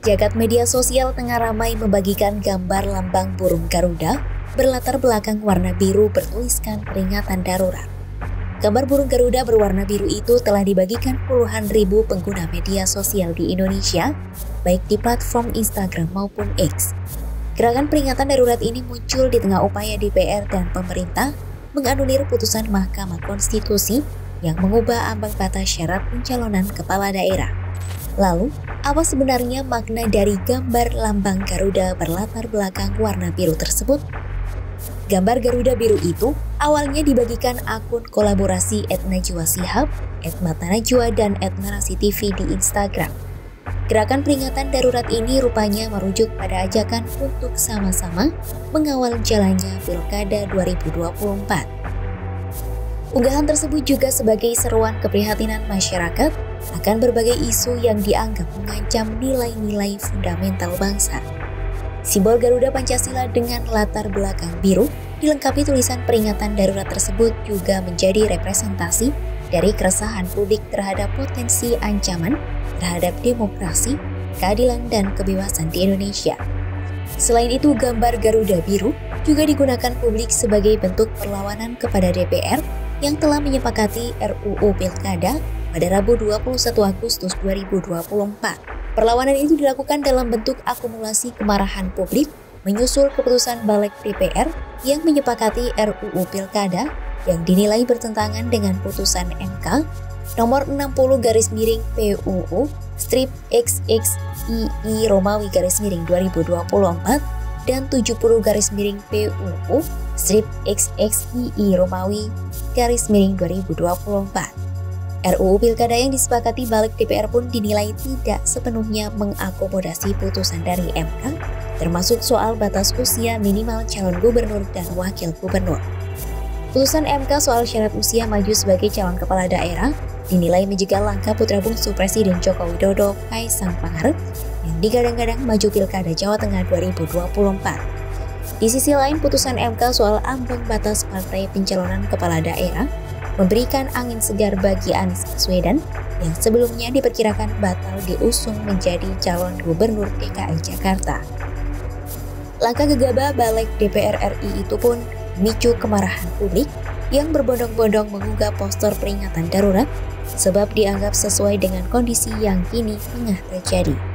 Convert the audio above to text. Jagat media sosial tengah ramai membagikan gambar lambang burung Garuda berlatar belakang warna biru bertuliskan peringatan darurat. Gambar burung Garuda berwarna biru itu telah dibagikan puluhan ribu pengguna media sosial di Indonesia, baik di platform Instagram maupun X. Gerakan peringatan darurat ini muncul di tengah upaya DPR dan pemerintah menganulir putusan Mahkamah Konstitusi yang mengubah ambang batas syarat pencalonan kepala daerah. Lalu, apa sebenarnya makna dari gambar lambang Garuda berlatar belakang warna biru tersebut? Gambar Garuda Biru itu awalnya dibagikan akun kolaborasi @najwashihab, @matanajwa, dan @narasitv di Instagram. Gerakan peringatan darurat ini rupanya merujuk pada ajakan untuk sama-sama mengawal jalannya Pilkada 2024. Unggahan tersebut juga sebagai seruan keprihatinan masyarakat akan berbagai isu yang dianggap mengancam nilai-nilai fundamental bangsa. Simbol Garuda Pancasila dengan latar belakang biru dilengkapi tulisan peringatan darurat tersebut juga menjadi representasi dari keresahan publik terhadap potensi ancaman terhadap demokrasi, keadilan, dan kebebasan di Indonesia. Selain itu, gambar Garuda Biru juga digunakan publik sebagai bentuk perlawanan kepada DPR yang telah menyepakati RUU Pilkada pada Rabu 21 Agustus 2024. Perlawanan itu dilakukan dalam bentuk akumulasi kemarahan publik menyusul keputusan Baleg DPR yang menyepakati RUU Pilkada yang dinilai bertentangan dengan putusan MK nomor 60/PUU/XXII (2024) dan 70/PUU/XXII (2024). RUU Pilkada yang disepakati Baleg DPR pun dinilai tidak sepenuhnya mengakomodasi putusan dari MK, termasuk soal batas usia minimal calon gubernur dan wakil gubernur. Putusan MK soal syarat usia maju sebagai calon kepala daerah dinilai menjegal langkah putra bungsu Presiden Joko Widodo, Kaesang Pangarep, yang digadang-gadang maju Pilkada Jawa Tengah 2024. Di sisi lain, putusan MK soal ambang batas partai pencalonan kepala daerah memberikan angin segar bagi Anies Baswedan yang sebelumnya diperkirakan batal diusung menjadi calon gubernur DKI Jakarta. Langkah gegabah Baleg DPR RI itu pun memicu kemarahan publik yang berbondong-bondong mengunggah poster peringatan darurat sebab dianggap sesuai dengan kondisi yang kini tengah terjadi.